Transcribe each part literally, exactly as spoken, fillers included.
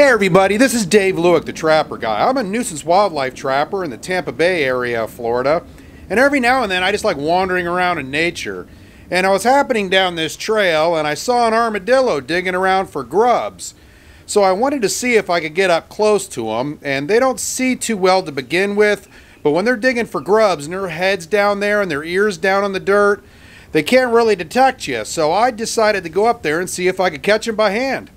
Hey everybody, this is Dave Lewick, the Trapper Guy. I'm a nuisance wildlife trapper in the Tampa Bay area of Florida, and every now and then I just like wandering around in nature. And I was happening down this trail and I saw an armadillo digging around for grubs. So I wanted to see if I could get up close to them, and they don't see too well to begin with, but when they're digging for grubs and their head's down there and their ears down on the dirt, they can't really detect you. So I decided to go up there and see if I could catch them by hand.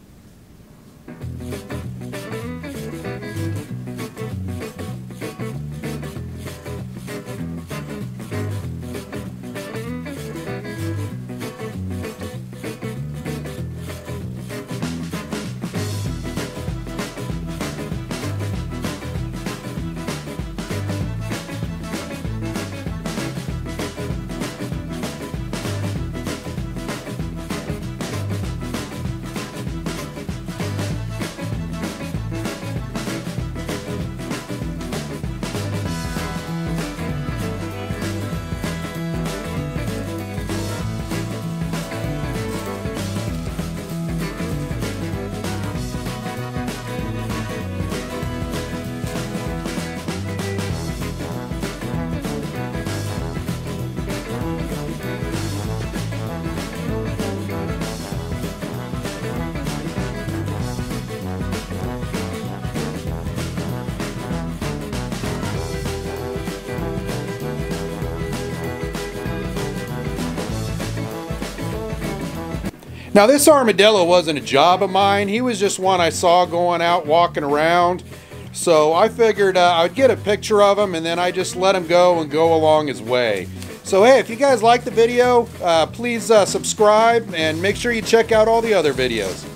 Now this armadillo wasn't a job of mine. He was just one I saw going out walking around. So I figured uh, I'd get a picture of him and then I just let him go and go along his way. So hey, if you guys like the video, uh, please uh, subscribe and make sure you check out all the other videos.